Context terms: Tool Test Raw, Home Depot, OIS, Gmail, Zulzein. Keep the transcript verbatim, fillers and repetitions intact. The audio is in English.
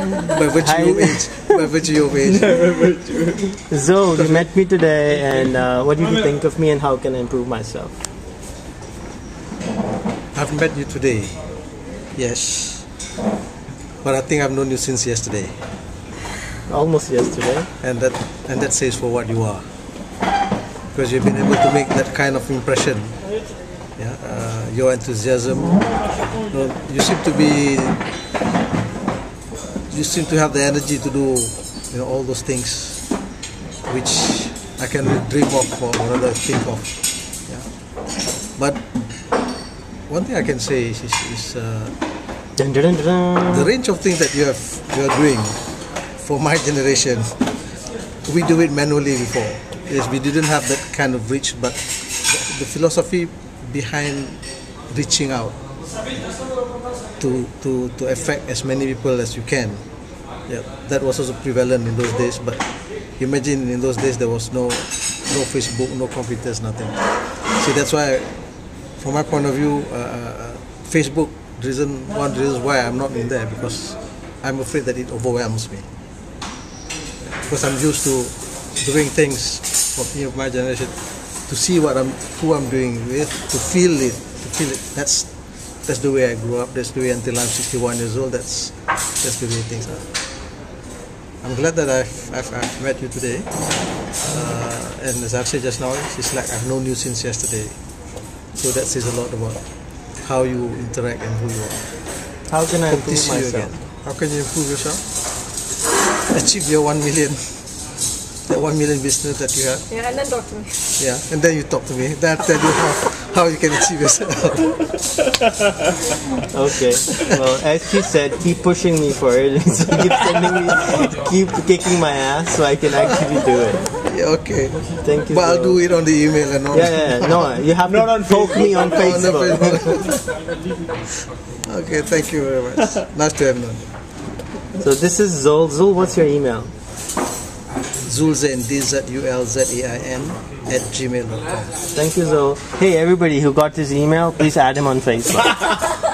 By virtue of age. By virtue of age. So, you met me today, and uh, what did you think of me, and how can I improve myself? I've met you today, yes, but I think I've known you since yesterday. Almost yesterday. And that and that says for what you are, because you've been able to make that kind of impression. Yeah, uh, your enthusiasm. You know, you seem to be. You seem to have the energy to do, you know, all those things, which I can dream of or rather think of. Yeah. But one thing I can say is, is, is uh, dun, dun, dun, dun. the range of things that you have you are doing. For my generation, we do it manually before. Yes, we didn't have that kind of reach, but the, the philosophy behind reaching out to, to, to affect as many people as you can, yeah, that was also prevalent in those days. But imagine in those days there was no, no Facebook, no computers, nothing. See, that's why, from my point of view, uh, Facebook, reason, one reason why I'm not in there, because I'm afraid that it overwhelms me. Because I'm used to doing things for me of my generation, to see what I'm, who I'm doing with, to feel it, to feel it. That's that's the way I grew up. That's the way until I'm sixty-one years old. That's that's the way things are. I'm glad that I've I've, I've met you today. Uh, and as I've said just now, it's like I've known you since yesterday. So that says a lot about how you interact and who you are. How can I improve myself? How can you improve yourself? Achieve your one million, that one million business that you have. Yeah, and then talk to me. Yeah, and then you talk to me. Then I'll tell you how, how you can achieve yourself. Okay. Well, as she said, keep pushing me for it. So keep sending me, keep kicking my ass, so I can actually do it. Yeah, okay. Thank you. But so I'll do it on the email and all. Yeah, yeah. No, you have Not to on poke me on Facebook. No, on Facebook. Okay. Thank you very much. Nice to have known you. So this is Zul. Zul, what's your email? Zulzein, D Z U L Z E I N, at gmail dot com. Thank you, Zul. Hey, everybody who got this email, please add him on Facebook.